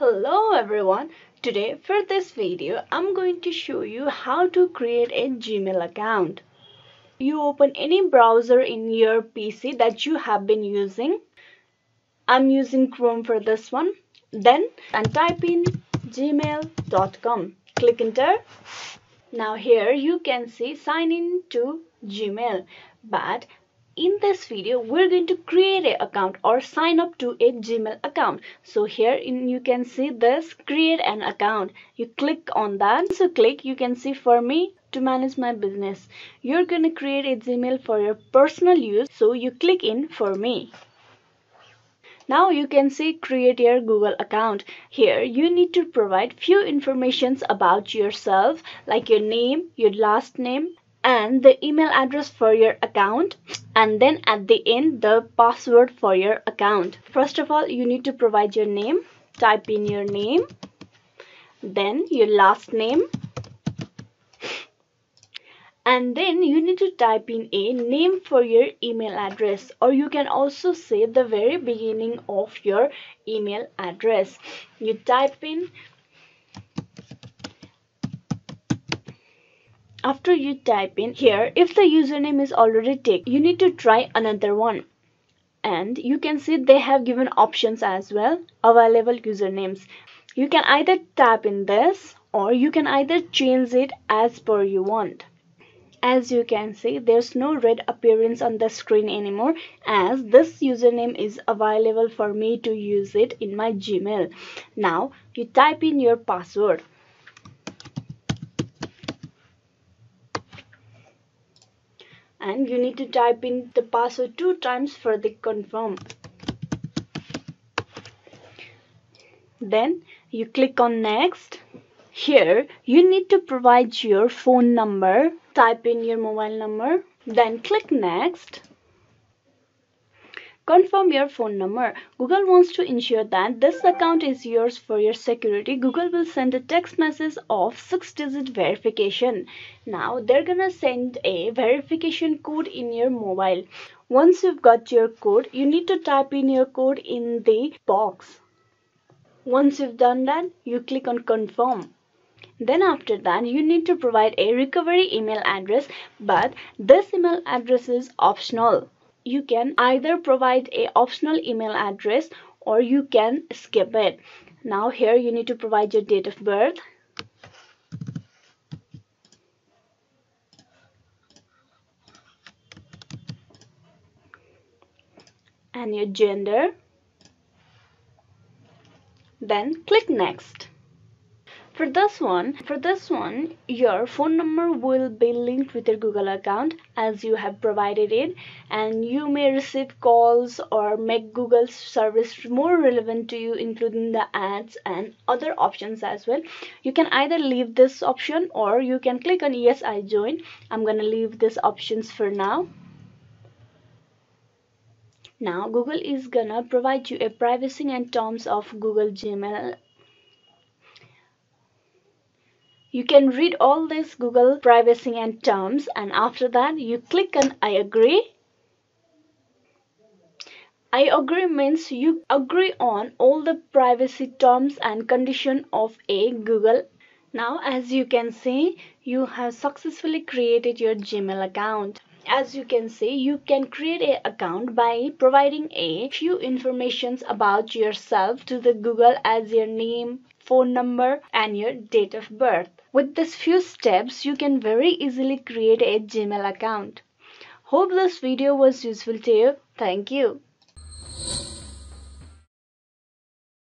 Hello everyone. Today for this video I'm going to show you how to create a Gmail account. You open any browser in your PC that you have been using. I'm using Chrome for this one. Then type in gmail.com. Click enter. Now here you can see sign in to Gmail. But in this video we're going to create an account or sign up to a Gmail account. So here you can see this create an account. You click on that. So click, you can see for me to manage my business. You're going to create a Gmail for your personal use. So you click in for me. Now you can see create your Google account. Here you need to provide few informations about yourself like your name, your last name, and the email address for your account, and then at the end the password for your account. First of all, you need to provide your name. Type in your name, then your last name, and then you need to type in a name for your email address, or you can also say the very beginning of your email address. You type in. After you type in here, if the username is already taken, you need to try another one. And you can see they have given options as well, available usernames. You can either type in this or you can either change it as per you want. As you can see, there's no red appearance on the screen anymore as this username is available for me to use it in my Gmail. Now you type in your password. And you need to type in the password 2 times for the confirm. Then you click on next. Here you need to provide your phone number. Type in your mobile number. Then click next. Confirm your phone number. Google wants to ensure that this account is yours for your security. Google will send a text message of 6-digit verification. Now they're gonna send a verification code in your mobile. Once you've got your code, you need to type in your code in the box. Once you've done that, you click on confirm. Then after that, you need to provide a recovery email address, but this email address is optional. You can either provide a optional email address or you can skip it. Now here you need to provide your date of birth. And your gender. Then click next. For this one, your phone number will be linked with your Google account as you have provided it, and you may receive calls or make Google's service more relevant to you, including the ads and other options as well. You can either leave this option or you can click on yes, I join. I'm gonna leave these options for now. Now Google is gonna provide you a privacy and terms of Google Gmail. You can read all this Google privacy and terms, and after that you click on I agree. I agree means you agree on all the privacy terms and condition of a Google. Now as you can see, you have successfully created your Gmail account. As you can see, you can create an account by providing a few informations about yourself to the Google as your name, phone number, and your date of birth. With these few steps, you can very easily create a Gmail account. Hope this video was useful to you. Thank you.